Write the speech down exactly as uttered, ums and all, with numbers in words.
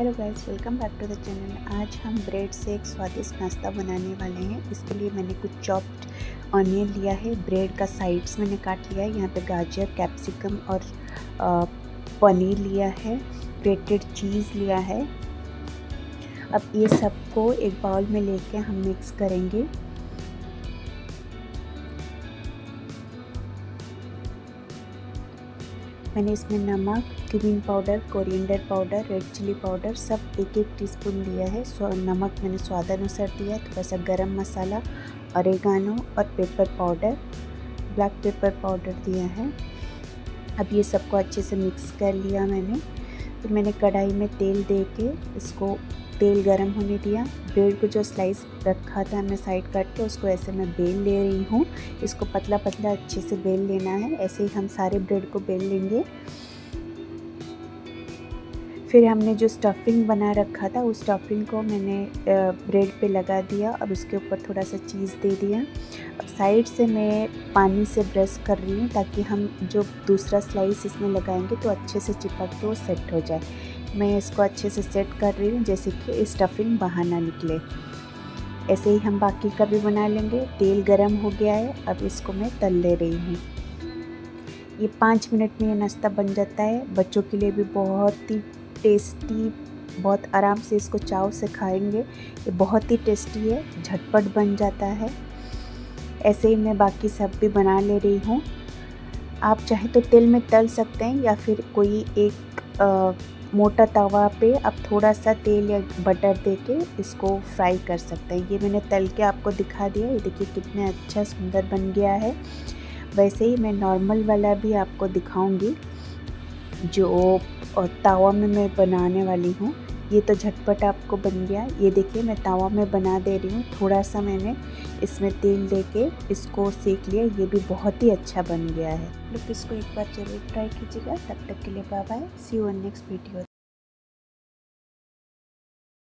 Hello guys, welcome back to the channel. आज हम bread से एक स्वादिष्ट नाश्ता बनाने वाले हैं। इसके लिए मैंने कुछ चॉप्ड ऑनियन लिया है, ब्रेड का साइड्स मैंने काट लिया है। यहाँ पे गाजर, कैप्सिकम और पनीर लिया है, ग्रेटेड चीज़ लिया है। अब ये सबको एक बाउल में लेके हम मिक्स करेंगे। मैंने इसमें नमक, cumin powder, coriander powder, red chilli powder सब एक एक टीस्पून लिया है। सो नमक मैंने स्वाद अनुसार दिया, थोड़ा सा गरम मसाला, ओरेगानो और pepper powder, black pepper powder दिया है। अब ये सबको अच्छे से मिक्स कर लिया मैंने। फिर मैंने कढ़ाई में तेल दे के इसको तेल गरम होने दिया। ब्रेड को जो स्लाइस रखा था हमने साइड काट के, उसको ऐसे मैं बेल ले रही हूँ। इसको पतला पतला अच्छे से बेल लेना है। ऐसे ही हम सारे ब्रेड को बेल लेंगे। फिर हमने जो स्टफिंग बना रखा था उस स्टफिंग को मैंने ब्रेड पे लगा दिया और उसके ऊपर थोड़ा सा चीज़ दे दिया। अब साइड से मैं पानी से ब्रश कर रही हूँ ताकि हम जो दूसरा स्लाइस इसमें लगाएंगे तो अच्छे से चिपक के वो सेट हो जाए। मैं इसको अच्छे से सेट कर रही हूँ जैसे कि स्टफिंग बाहर ना निकले। ऐसे ही हम बाकी का भी बना लेंगे। तेल गर्म हो गया है, अब इसको मैं तल ले रही हूँ। ये पाँच मिनट में ये नाश्ता बन जाता है। बच्चों के लिए भी बहुत ही टेस्टी, बहुत आराम से इसको चाव से खाएंगे। ये बहुत ही टेस्टी है, झटपट बन जाता है। ऐसे ही मैं बाकी सब भी बना ले रही हूँ। आप चाहे तो तेल में तल सकते हैं या फिर कोई एक आ, मोटा तवा पे आप थोड़ा सा तेल या बटर दे के इसको फ्राई कर सकते हैं। ये मैंने तल के आपको दिखा दिया। ये देखिए कितना अच्छा सुंदर बन गया है। वैसे ही मैं नॉर्मल वाला भी आपको दिखाऊंगी जो और तावा में मैं बनाने वाली हूँ। ये तो झटपट आपको बन गया। ये देखिए मैं तावा में बना दे रही हूँ। थोड़ा सा मैंने इसमें तेल दे के इसको सेक लिया। ये भी बहुत ही अच्छा बन गया है। लोग इसको एक बार ज़रूर ट्राई कीजिएगा। तब तक के लिए bye bye, see you on next video.